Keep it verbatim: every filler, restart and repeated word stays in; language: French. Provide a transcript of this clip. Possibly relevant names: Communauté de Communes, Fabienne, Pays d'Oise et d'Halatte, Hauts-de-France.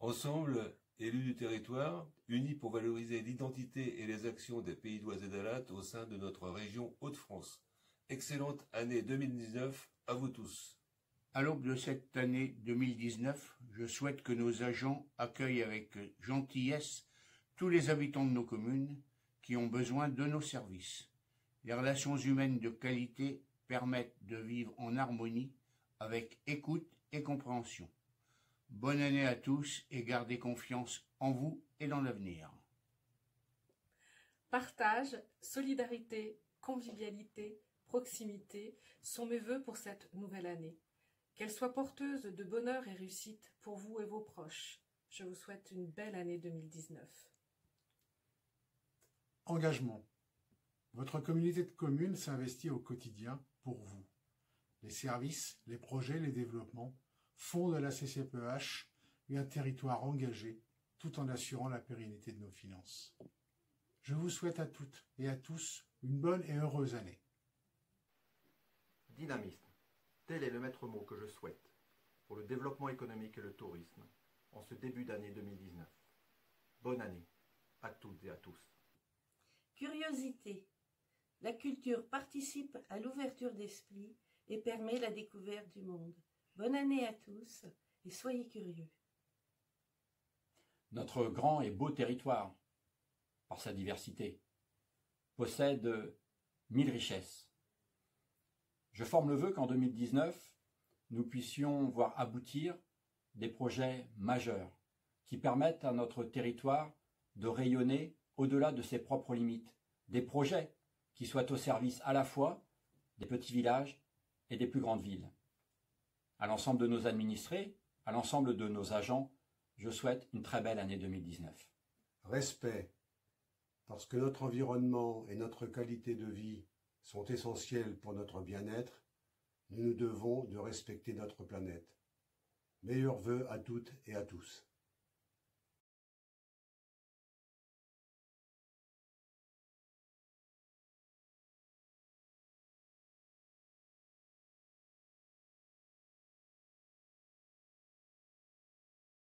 Ensemble, élus du territoire, unis pour valoriser l'identité et les actions des Pays d'Oise et d'Halatte au sein de notre région Hauts-de-France. Excellente année deux mille dix-neuf à vous tous. À l'aube de cette année deux mille dix-neuf, je souhaite que nos agents accueillent avec gentillesse tous les habitants de nos communes qui ont besoin de nos services. Les relations humaines de qualité permettent de vivre en harmonie avec écoute et compréhension. Bonne année à tous et gardez confiance en vous et dans l'avenir. Partage, solidarité, convivialité, proximité sont mes vœux pour cette nouvelle année. Qu'elle soit porteuse de bonheur et réussite pour vous et vos proches. Je vous souhaite une belle année deux mille dix-neuf. Engagement. Votre communauté de communes s'investit au quotidien pour vous. Les services, les projets, les développements font de la C C P H un territoire engagé tout en assurant la pérennité de nos finances. Je vous souhaite à toutes et à tous une bonne et heureuse année. Dynamisme. Tel est le maître mot que je souhaite pour le développement économique et le tourisme en ce début d'année deux mille dix-neuf. Bonne année à toutes et à tous. Curiosité. La culture participe à l'ouverture d'esprit et permet la découverte du monde. Bonne année à tous et soyez curieux. Notre grand et beau territoire, par sa diversité, possède mille richesses. Je forme le vœu qu'en deux mille dix-neuf, nous puissions voir aboutir des projets majeurs qui permettent à notre territoire de rayonner au-delà de ses propres limites, des projets qui soient au service à la fois des petits villages et des plus grandes villes. À l'ensemble de nos administrés, à l'ensemble de nos agents, je souhaite une très belle année deux mille dix-neuf. Respect, parce que notre environnement et notre qualité de vie sont essentiels pour notre bien-être, nous nous devons de respecter notre planète. Meilleurs vœux à toutes et à tous.